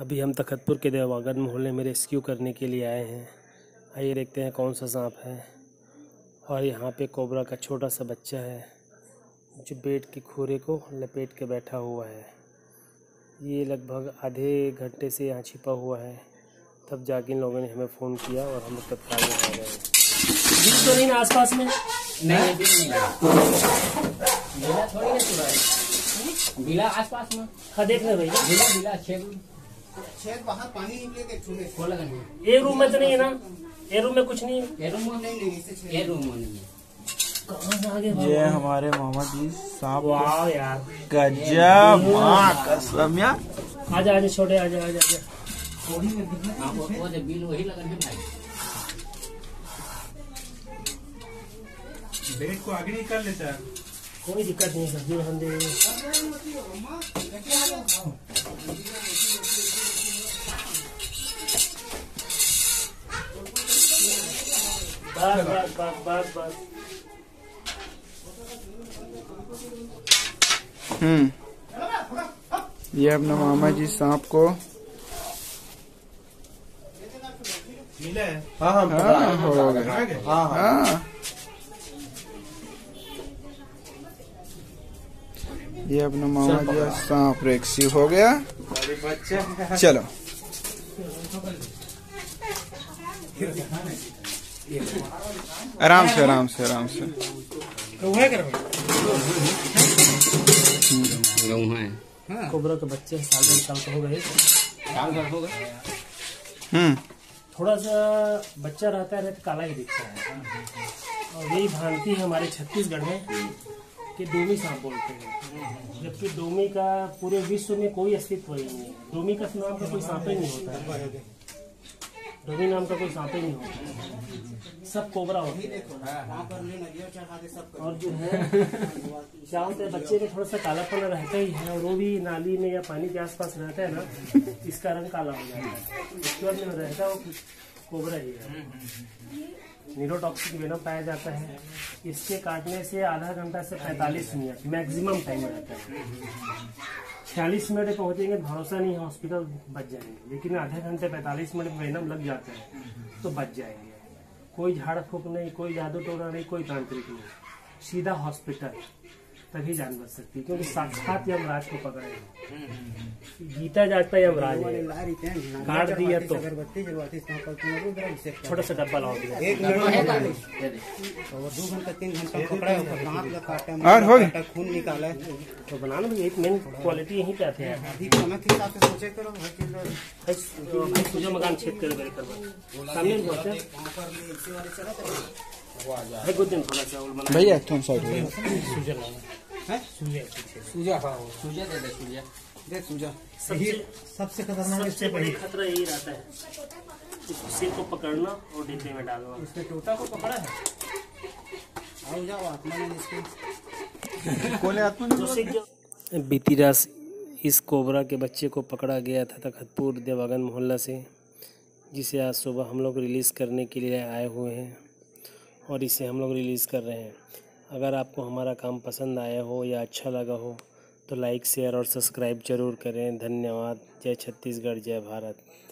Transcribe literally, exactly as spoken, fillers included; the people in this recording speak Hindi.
अभी हम तखतपुर के देवांगन मोहल्ले में रेस्क्यू करने के लिए आए हैं। आइए देखते हैं कौन सा सांप है। और यहाँ पे कोबरा का छोटा सा बच्चा है जो बेड के खोरे को लपेट के बैठा हुआ है। ये लगभग आधे घंटे से यहाँ छिपा हुआ है, तब जाके इन लोगों ने हमें फ़ोन किया और हम तत्काल में आ गए। बीज तो नहीं ना आसपास में? नहीं बीज नहीं ना, थोड़ी ना चुराई बिला आसपास में। हाँ देख रहे भैया, बिला बिला छेद छेद बाहर पानी निकले चुने खोला नहीं। ये रूम में तो नहीं है ना? ये रूम में कुछ नहीं है? ये रूम में नहीं नहीं, ये रूम में नहीं है। ये हमारे मामा जी साहब। वाह यार गजब, मां कसम यार। आजा आजा छोटे, आजा आजा आजा। थोड़ी में दिखना वो वो बिल वही लगा के भाई बेड को आगे नहीं कर लेता, कोई दिक्कत नहीं। सब्जी हम दे बस बस बस बस बस। हम्म ये अपना मामा जी सांप को मिला है। हाँ हाँ हाँ हाँ ये अपना मामा जी सांप रेस्क्यू हो गया। चलो आराम से आराम से आराम से। कोबरा के बच्चे साल डेढ़ साल का हो गए, हम्म थोड़ा सा बच्चा रहता है तो काला ही दिखता है। और यही भांति हमारे छत्तीसगढ़ में कि डोमी सांप बोलते हैं, जबकि डोमी का पूरे विश्व में कोई अस्तित्व ही नहीं है। डोमी का नाम का कोई सांप ही नहीं होता है, डोमी नाम का कोई सांप ही नहीं होता, सब कोबरा होते हैं। और जो है क्या होता है, बच्चे में थोड़ा सा कालापन रहता ही है, और वो भी नाली में या पानी के आसपास रहता है ना, इस कारण काला हो जाता है। उसके बाद में रहता है वो कोबरा ही है। न्यूरोटॉक्सिक वेनम पाया जाता है, इसके काटने से आधा घंटा से पैंतालीस मिनट मैक्सिमम टाइम रहता है। छियालीस मिनट में पहुँचेंगे भरोसा नहीं है, हॉस्पिटल बच जाएंगे, लेकिन आधे घंटे पैंतालीस मिनट वेनम लग जाता है तो बच जाएंगे। कोई झाड़ फूक नहीं, कोई जादू टोना नहीं, कोई तांत्रिक नहीं, सीधा हॉस्पिटल, तभी जान बच सकती है। क्योंकि साक्षात यमराज को पकड़े, जीता जाता यमराज है, काट दिया तो छोटा सा डब्बा लाओ दो घंटा तीन घंटा और खून निकाला तो बना लो। एक मेन क्वालिटी यही पे आते हैं, मकान छेद करो भैया। तुम साइड में सुजा है, सुजा सुजा खाओ, सुजा दे दे, सुजा दे, सुजा सबसे सबसे खतरनाक, सबसे बड़ी खतरा यही रहता है। सिर को पकड़ना और डिब्बे में डालना। उसने टोटा को पकड़ा है। आओ जाओ आत्मा ने इसको कोने आत्मा ने। बीती रात इस कोबरा के बच्चे को पकड़ा गया था तखतपुर देवांगन मोहल्ला से, जिसे आज सुबह हम लोग रिलीज़ करने के लिए आए हुए हैं और इसे हम लोग रिलीज़ कर रहे हैं। अगर आपको हमारा काम पसंद आया हो या अच्छा लगा हो तो लाइक शेयर और सब्सक्राइब जरूर करें। धन्यवाद। जय छत्तीसगढ़, जय भारत।